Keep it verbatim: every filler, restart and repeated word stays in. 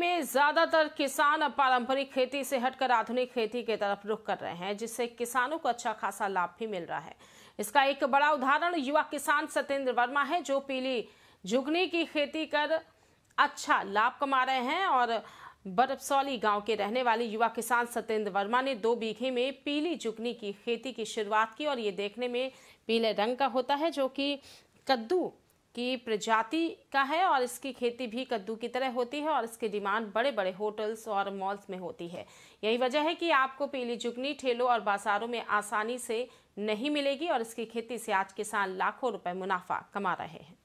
में ज्यादातर किसान अब पारंपरिक खेती से हटकर आधुनिक खेती के तरफ रुख कर रहे हैं, जिससे किसानों को अच्छा खासा लाभ भी मिल रहा है। इसका एक बड़ा उदाहरण युवा किसान सत्येंद्र वर्मा है, जो पीली जुगनी की खेती कर अच्छा लाभ कमा रहे हैं। और बरबसौली गांव के रहने वाले युवा किसान सत्येंद्र वर्मा ने दो बीघे में पीली जुगनी की खेती की शुरुआत की, और ये देखने में पीले रंग का होता है, जो कि कद्दू की प्रजाति का है। और इसकी खेती भी कद्दू की तरह होती है और इसकी डिमांड बड़े बड़े होटल्स और मॉल्स में होती है। यही वजह है कि आपको पीली जुगनी ठेलों और बाजारों में आसानी से नहीं मिलेगी, और इसकी खेती से आज किसान लाखों रुपए मुनाफा कमा रहे हैं।